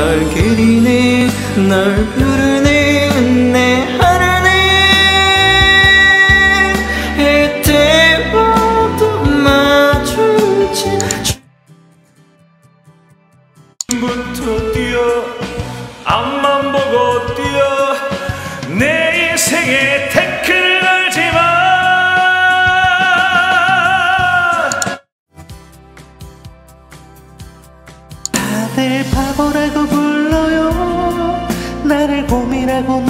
널 그리네 널 부르네 내 하루는 해 뜨와도 마주친 처음부터 뛰어 앞만 보고 뛰어 내 인생의 태클을 걸지 마. 다들 바보라고 불러요 나를 고민하고